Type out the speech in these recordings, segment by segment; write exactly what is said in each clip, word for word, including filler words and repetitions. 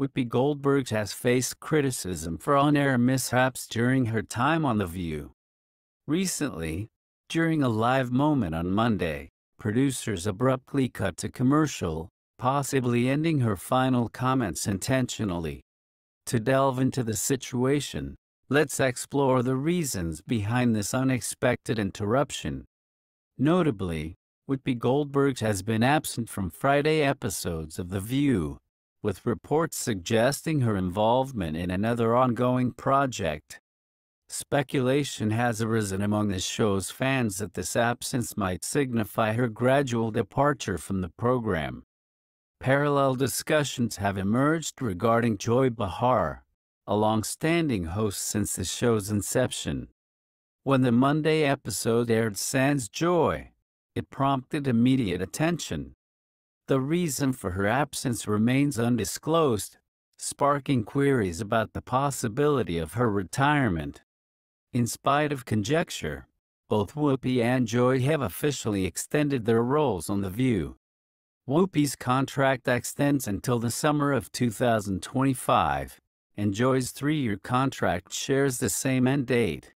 Whoopi Goldberg has faced criticism for on-air mishaps during her time on The View. Recently, during a live moment on Monday, producers abruptly cut to commercial, possibly ending her final comments intentionally. To delve into the situation, let's explore the reasons behind this unexpected interruption. Notably, Whoopi Goldberg has been absent from Friday episodes of The View, with reports suggesting her involvement in another ongoing project. Speculation has arisen among the show's fans that this absence might signify her gradual departure from the program. Parallel discussions have emerged regarding Joy Behar, a long-standing host since the show's inception. When the Monday episode aired sans Joy, it prompted immediate attention. The reason for her absence remains undisclosed, sparking queries about the possibility of her retirement. In spite of conjecture, both Whoopi and Joy have officially extended their roles on The View. Whoopi's contract extends until the summer of two thousand twenty-five, and Joy's three-year contract shares the same end date.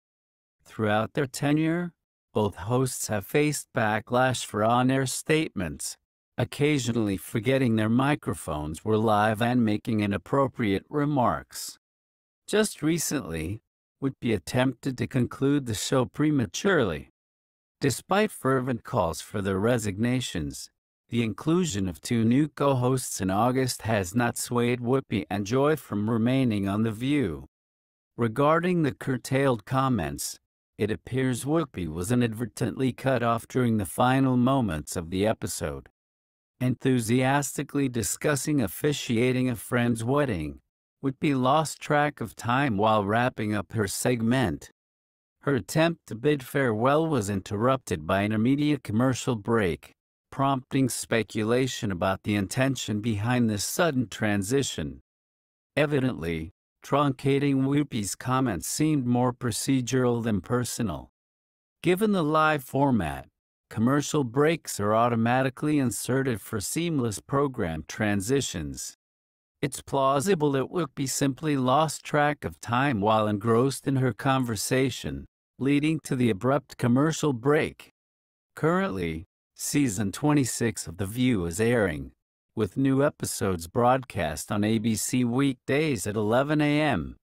Throughout their tenure, both hosts have faced backlash for on-air statements, occasionally forgetting their microphones were live and making inappropriate remarks. Just recently, Whoopi attempted to conclude the show prematurely. Despite fervent calls for their resignations, the inclusion of two new co-hosts in August has not swayed Whoopi and Joy from remaining on The View. Regarding the curtailed comments, it appears Whoopi was inadvertently cut off during the final moments of the episode. Enthusiastically discussing officiating a friend's wedding, Whoopi lost track of time while wrapping up her segment. Her attempt to bid farewell was interrupted by an immediate commercial break, prompting speculation about the intention behind this sudden transition. Evidently, truncating Whoopi's comments seemed more procedural than personal. Given the live format, commercial breaks are automatically inserted for seamless program transitions. It's plausible that Whoopi simply lost track of time while engrossed in her conversation, leading to the abrupt commercial break. Currently, season twenty-six of The View is airing, with new episodes broadcast on A B C weekdays at eleven a m